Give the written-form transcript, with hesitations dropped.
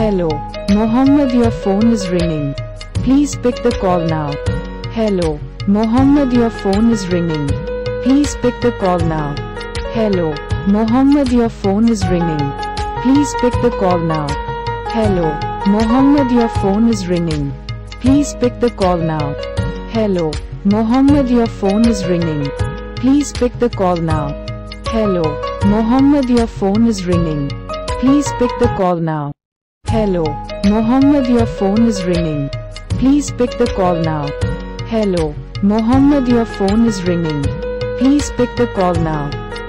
Hello, Mohammed, your phone is ringing. Please pick the call now. Hello, Mohammed, your phone is ringing. Please pick the call now. Hello, Mohammed, your phone is ringing. Please pick the call now. Hello, Mohammed, your phone is ringing. Please pick the call now. Hello, Mohammed, your phone is ringing. Please pick the call now. Hello, Mohammed, your phone is ringing. Please pick the call now. Hello, Mohammed, your phone is ringing. Please pick the call now. Hello, Mohammed, your phone is ringing. Please pick the call now.